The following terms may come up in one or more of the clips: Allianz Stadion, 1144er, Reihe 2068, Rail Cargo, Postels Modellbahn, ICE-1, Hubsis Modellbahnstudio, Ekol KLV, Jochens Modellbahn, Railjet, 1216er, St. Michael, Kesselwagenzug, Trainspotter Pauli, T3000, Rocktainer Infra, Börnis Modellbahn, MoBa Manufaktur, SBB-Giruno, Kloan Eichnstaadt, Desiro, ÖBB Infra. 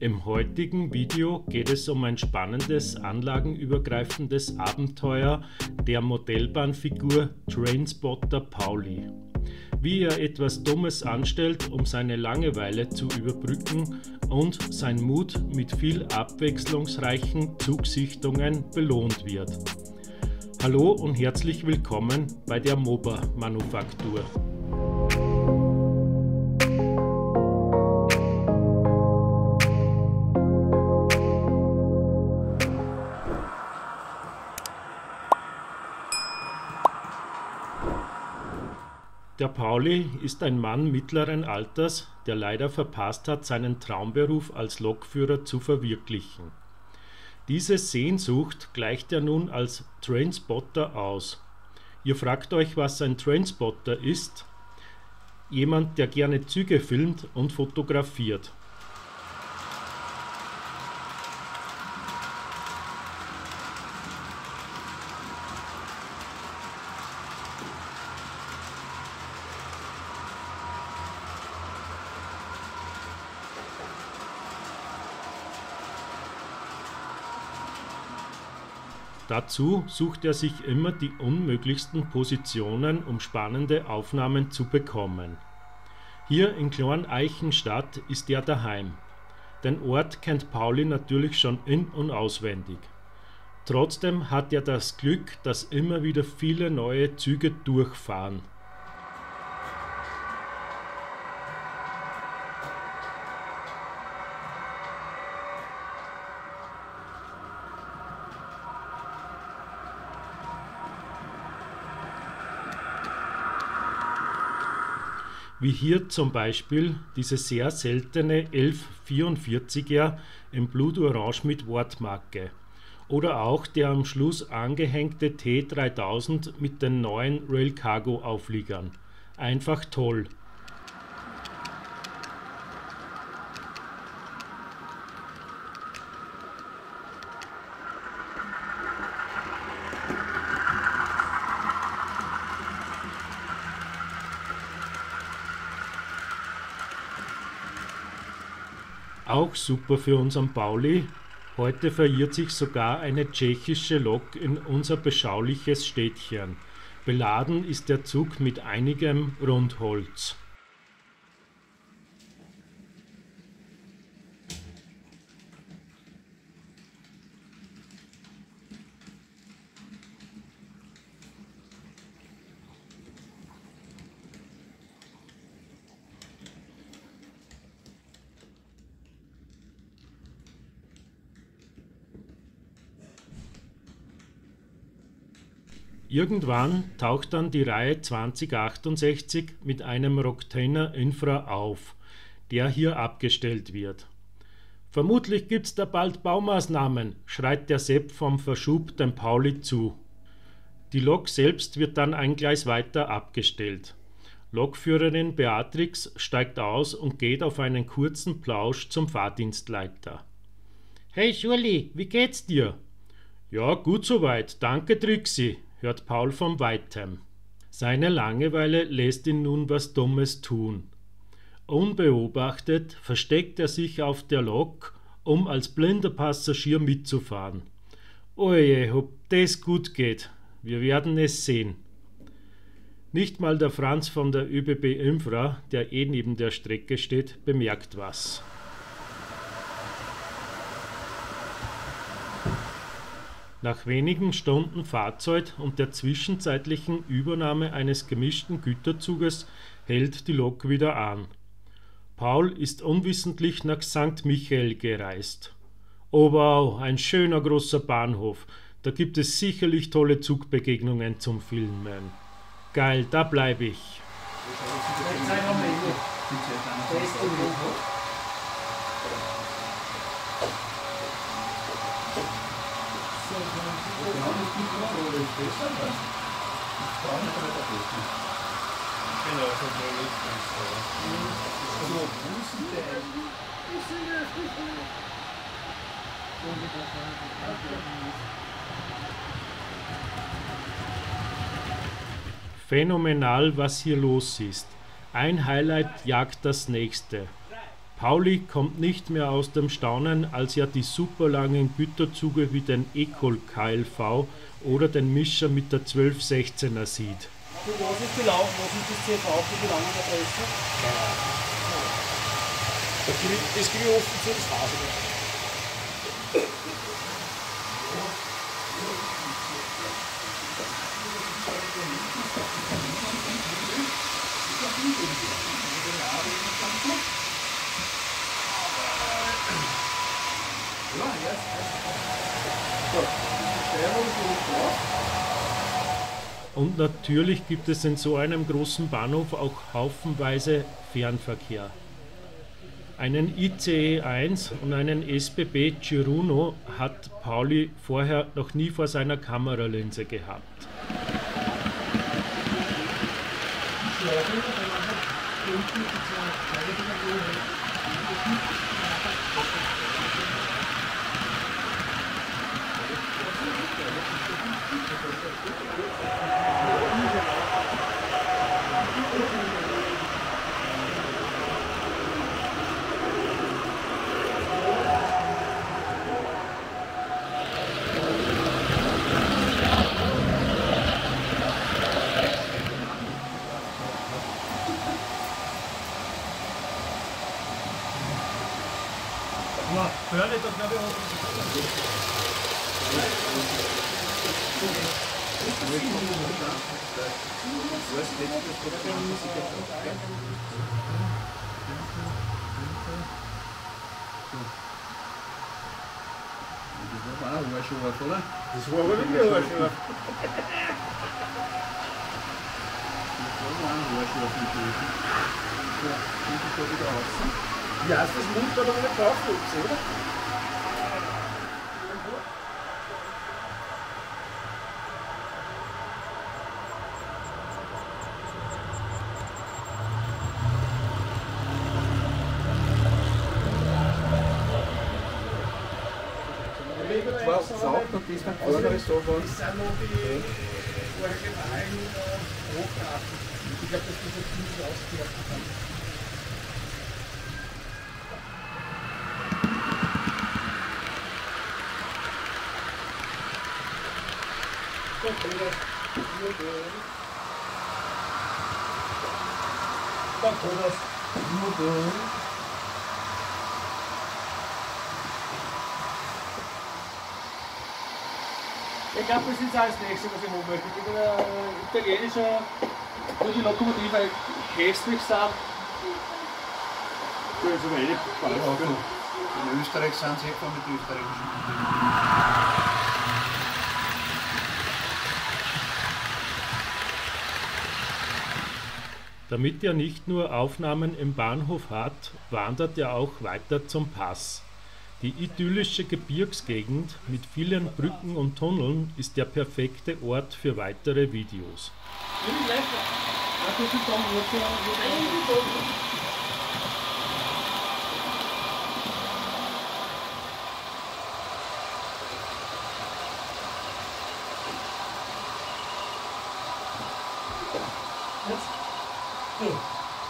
Im heutigen Video geht es um ein spannendes, anlagenübergreifendes Abenteuer der Modellbahnfigur Trainspotter Pauli. Wie er etwas Dummes anstellt, um seine Langeweile zu überbrücken und sein Mut mit viel abwechslungsreichen Zugsichtungen belohnt wird. Hallo und herzlich willkommen bei der MoBa Manufaktur. Der Pauli ist ein Mann mittleren Alters, der leider verpasst hat, seinen Traumberuf als Lokführer zu verwirklichen. Diese Sehnsucht gleicht er nun als Trainspotter aus. Ihr fragt euch, was ein Trainspotter ist? Jemand, der gerne Züge filmt und fotografiert. Dazu sucht er sich immer die unmöglichsten Positionen, um spannende Aufnahmen zu bekommen. Hier in Kloan Eichnstaadt ist er daheim. Den Ort kennt Pauli natürlich schon in- und auswendig. Trotzdem hat er das Glück, dass immer wieder viele neue Züge durchfahren. Wie hier zum Beispiel diese sehr seltene 1144er im Blutorange mit Wortmarke. Oder auch der am Schluss angehängte T3000 mit den neuen Rail Cargo Aufliegern. Einfach toll! Auch super für unseren Pauli, heute verirrt sich sogar eine tschechische Lok in unser beschauliches Städtchen. Beladen ist der Zug mit einigem Rundholz. Irgendwann taucht dann die Reihe 2068 mit einem Rocktainer Infra auf, der hier abgestellt wird. Vermutlich gibt's da bald Baumaßnahmen, schreit der Sepp vom Verschub dem Pauli zu. Die Lok selbst wird dann ein Gleis weiter abgestellt. Lokführerin Beatrix steigt aus und geht auf einen kurzen Plausch zum Fahrdienstleiter. Hey Schurli, wie geht's dir? Ja, gut soweit, danke Trixi, hört Paul von Weitem. Seine Langeweile lässt ihn nun was Dummes tun. Unbeobachtet versteckt er sich auf der Lok, um als blinder Passagier mitzufahren. Oje, ob das gut geht, wir werden es sehen. Nicht mal der Franz von der ÖBB Infra, der eh neben der Strecke steht, bemerkt was. Nach wenigen Stunden Fahrzeit und der zwischenzeitlichen Übernahme eines gemischten Güterzuges hält die Lok wieder an. Paul ist unwissentlich nach St. Michael gereist. Oh wow, ein schöner großer Bahnhof, da gibt es sicherlich tolle Zugbegegnungen zum Filmen. Geil, da bleibe ich. Phänomenal, was hier los ist. Ein Highlight jagt das nächste. Pauli kommt nicht mehr aus dem Staunen, als er die superlangen Güterzüge wie den Ekol KLV oder den Mischer mit der 1216er sieht. Und was ist die Lauf, was ist das CV für die lange Adresse? Das gebe ich offen zu, das weiß ich nicht. Und natürlich gibt es in so einem großen Bahnhof auch haufenweise Fernverkehr. Einen ICE-1 und einen SBB-Giruno hat Pauli vorher noch nie vor seiner Kameralinse gehabt. Ja, das nimmt doch eine Kaufhübse, oder? Was ist auch noch diesmal? Das sind noch die originalen Rohkarten. Ich glaube, dass diese Füße ausgewertet haben. Ich glaube, das ist jetzt als nächstes, was ich haben möchte. Ich bin ein italienischer, wo die Lokomotive hässlich sind. Ja, so wenig. In Österreich sind sie etwa mit österreichischen. Damit er nicht nur Aufnahmen im Bahnhof hat, wandert er auch weiter zum Pass. Die idyllische Gebirgsgegend mit vielen Brücken und Tunneln ist der perfekte Ort für weitere Videos.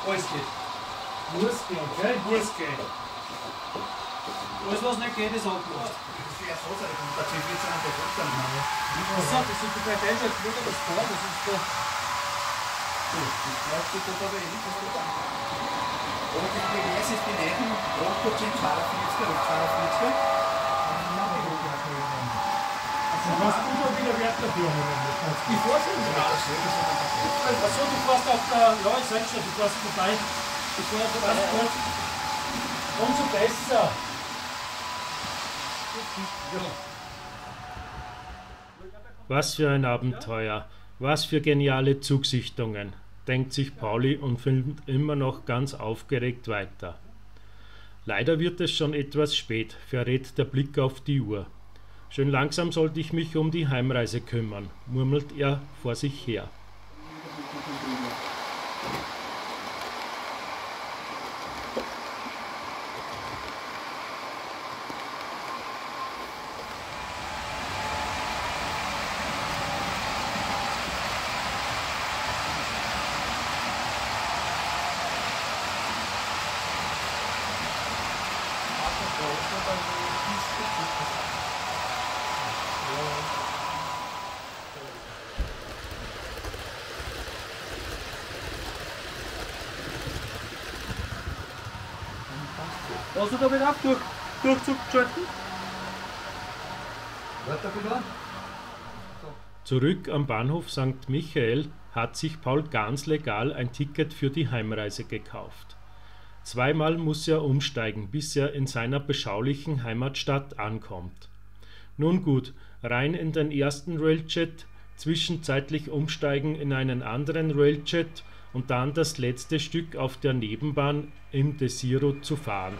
Alles geht. Muss gehen, gell? Muss gehen. Alles, was nicht geht, ist abgemacht. Das ist ja so, da zieht jetzt an der Rückwärtsnahme. Achso, das sind die drei Teile, das ist nur das Paar, das ist der. Ich glaube, die tut aber eh nicht so gut an. Aber die Beweis ist in jedem Rotor sind 42er und 42er. Also, was du da wieder Wert dafür haben? Die Vorstellung ist raus. Achso, du fährst auf der neuen Seite, du fährst vorbei. Du fährst auf der Seite. Umso besser. Was für ein Abenteuer. Was für geniale Zugsichtungen, denkt sich Pauli und filmt immer noch ganz aufgeregt weiter. Leider wird es schon etwas spät, verrät der Blick auf die Uhr. Schön langsam sollte ich mich um die Heimreise kümmern, murmelt er vor sich her. Kannst du da wieder ab durchzuschalten? Weiter wieder. Zurück am Bahnhof St. Michael hat sich Paul ganz legal ein Ticket für die Heimreise gekauft. Zweimal muss er umsteigen, bis er in seiner beschaulichen Heimatstadt ankommt. Nun gut, rein in den ersten Railjet, zwischenzeitlich umsteigen in einen anderen Railjet und dann das letzte Stück auf der Nebenbahn im Desiro zu fahren.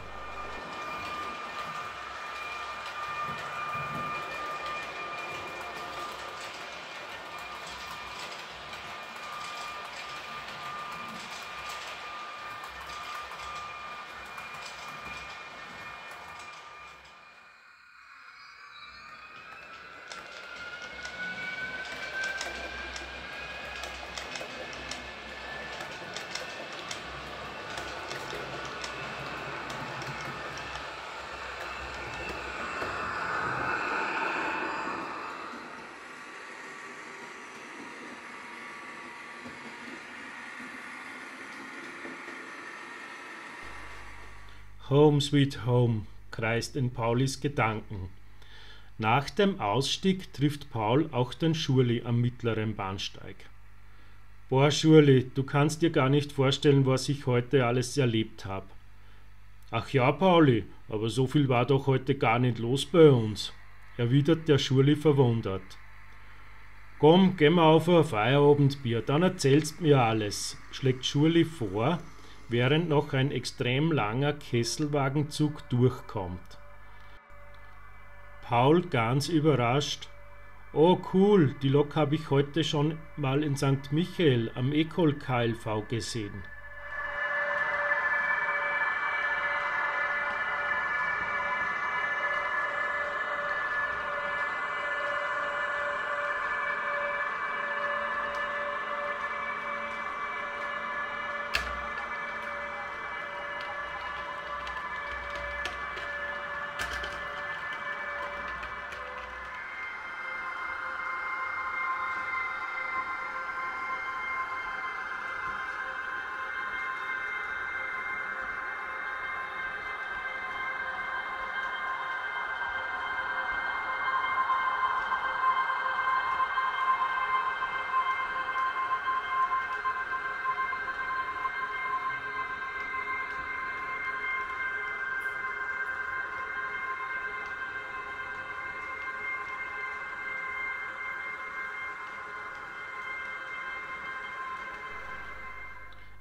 Home sweet home, kreist in Paulis Gedanken. Nach dem Ausstieg trifft Paul auch den Schurli am mittleren Bahnsteig. Boah Schurli, du kannst dir gar nicht vorstellen, was ich heute alles erlebt habe. Ach ja Pauli, aber so viel war doch heute gar nicht los bei uns, erwidert der Schurli verwundert. Komm, geh mal auf ein Feierabendbier, dann erzählst mir alles, schlägt Schurli vor, während noch ein extrem langer Kesselwagenzug durchkommt. Paul ganz überrascht: Oh cool, die Lok habe ich heute schon mal in St. Michael am Ekol KLV gesehen.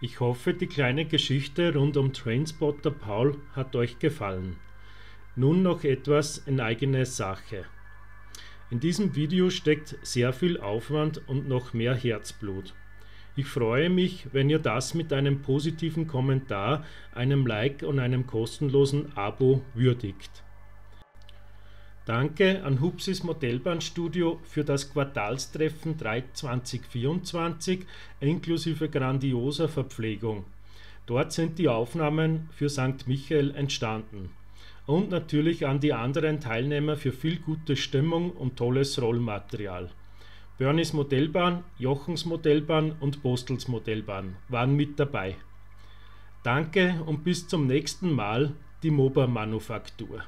Ich hoffe, die kleine Geschichte rund um Trainspotter Paul hat euch gefallen. Nun noch etwas in eigener Sache. In diesem Video steckt sehr viel Aufwand und noch mehr Herzblut. Ich freue mich, wenn ihr das mit einem positiven Kommentar, einem Like und einem kostenlosen Abo würdigt. Danke an Hubsis Modellbahnstudio für das Quartalstreffen 3/2024 inklusive grandioser Verpflegung. Dort sind die Aufnahmen für St. Michael entstanden. Und natürlich an die anderen Teilnehmer für viel gute Stimmung und tolles Rollmaterial. Börnis Modellbahn, Jochens Modellbahn und Postels Modellbahn waren mit dabei. Danke und bis zum nächsten Mal, die MoBa Manufaktur.